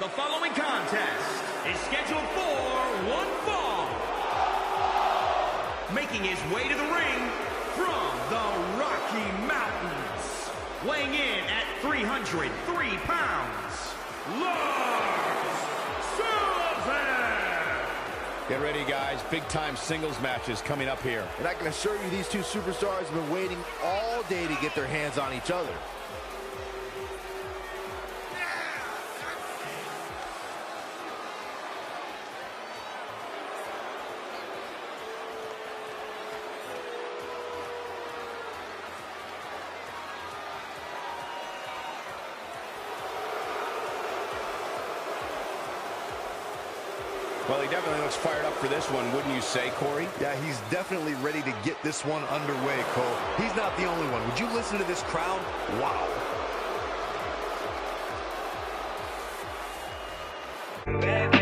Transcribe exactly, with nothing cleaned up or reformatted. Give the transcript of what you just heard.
The following contest is scheduled for one fall. Making his way to the ring from the Rocky Mountains, weighing in at three hundred three pounds, Lars Sullivan. Get ready, guys. Big-time singles matches coming up here. And I can assure you these two superstars have been waiting all day to get their hands on each other. Well, he definitely looks fired up for this one, wouldn't you say, Corey? Yeah, he's definitely ready to get this one underway, Cole. He's not the only one. Would you listen to this crowd? Wow.